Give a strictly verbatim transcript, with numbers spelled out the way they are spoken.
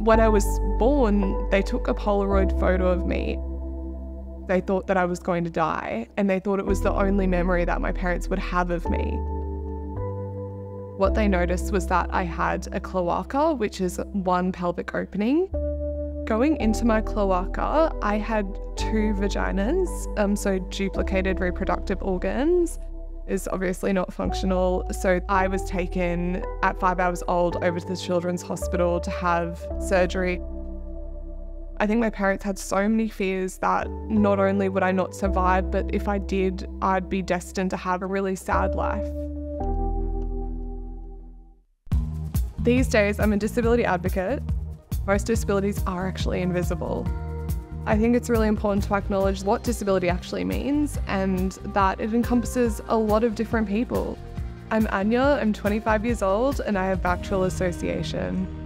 When I was born, they took a Polaroid photo of me. They thought that I was going to die, and they thought it was the only memory that my parents would have of me. What they noticed was that I had a cloaca, which is one pelvic opening. Going into my cloaca, I had two vaginas, um, so duplicated reproductive organs is obviously not functional. So I was taken at five hours old over to the children's hospital to have surgery. I think my parents had so many fears that not only would I not survive, but if I did, I'd be destined to have a really sad life. These days, I'm a disability advocate. Most disabilities are actually invisible. I think it's really important to acknowledge what disability actually means and that it encompasses a lot of different people. I'm Anja, I'm twenty-five years old, and I have VACTERL Association.